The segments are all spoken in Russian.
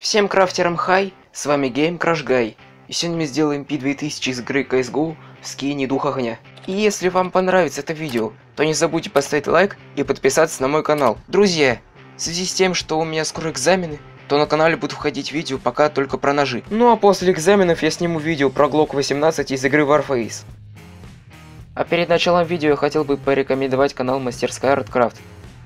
Всем крафтерам хай, с вами GameCrashGuy, и сегодня мы сделаем P2000 из игры CS:GO в скине Дух огня. И если вам понравится это видео, то не забудьте поставить лайк и подписаться на мой канал. Друзья, в связи с тем, что у меня скоро экзамены, то на канале будут входить видео пока только про ножи. Ну а после экзаменов я сниму видео про Glock 18 из игры Warface. А перед началом видео я хотел бы порекомендовать канал Мастерская ArtCraft.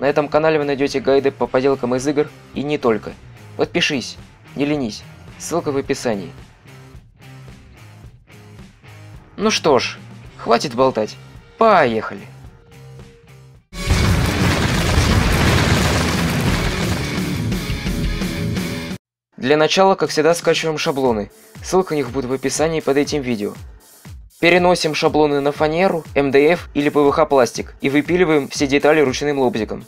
На этом канале вы найдете гайды по поделкам из игр и не только. Подпишись, не ленись, ссылка в описании. Ну что ж, хватит болтать, поехали! Для начала, как всегда, скачиваем шаблоны, ссылка на них будет в описании под этим видео. Переносим шаблоны на фанеру, МДФ или ПВХ пластик и выпиливаем все детали ручным лобзиком.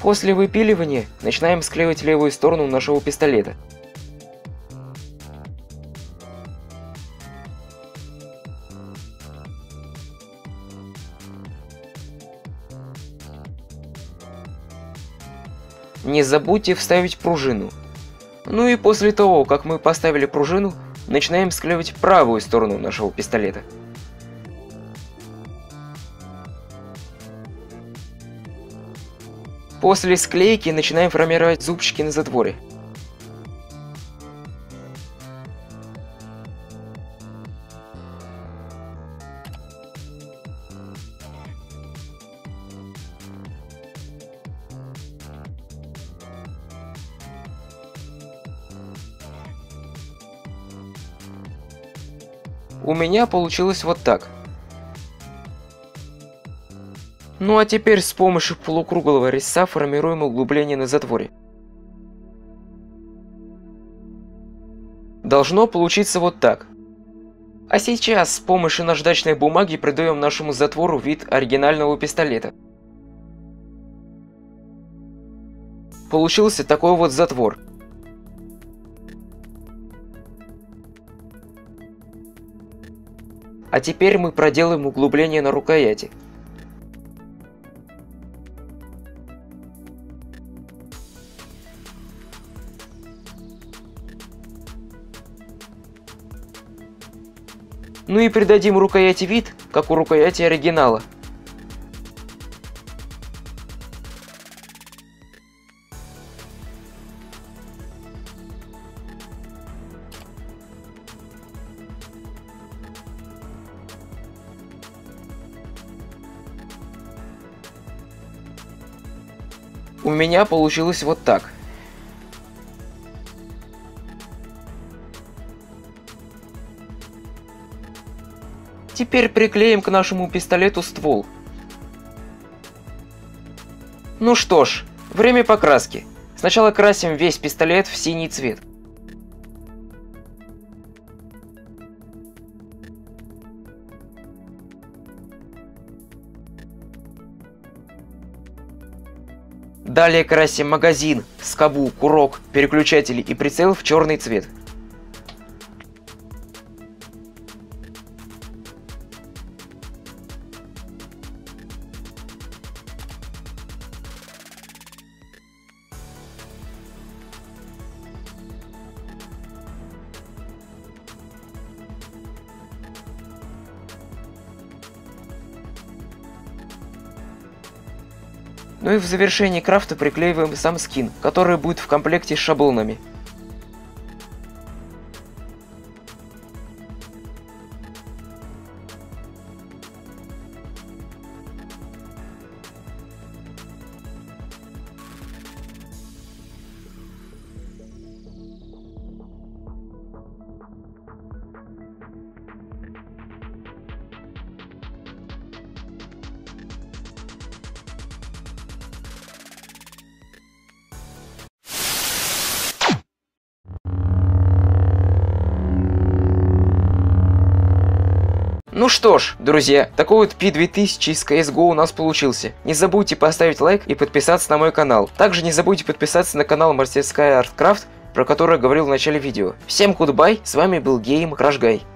После выпиливания начинаем склеивать левую сторону нашего пистолета. Не забудьте вставить пружину. Ну и после того, как мы поставили пружину, начинаем склеивать правую сторону нашего пистолета. После склейки начинаем формировать зубчики на затворе. У меня получилось вот так. Ну а теперь с помощью полукруглого резца формируем углубление на затворе. Должно получиться вот так. А сейчас с помощью наждачной бумаги придаем нашему затвору вид оригинального пистолета. Получился такой вот затвор. А теперь мы проделаем углубление на рукояти. Ну и придадим рукояти вид, как у рукояти оригинала. У меня получилось вот так. Теперь приклеим к нашему пистолету ствол. Ну что ж, время покраски. Сначала красим весь пистолет в синий цвет. Далее красим магазин, скобу, курок, переключатели и прицел в черный цвет. Ну и в завершении крафта приклеиваем сам скин, который будет в комплекте с шаблонами. Ну что ж, друзья, такой вот P2000 из CS:GO у нас получился. Не забудьте поставить лайк и подписаться на мой канал. Также не забудьте подписаться на канал Мастерская ArtCraft, про который я говорил в начале видео. Всем гудбай, с вами был GameCrashGuy.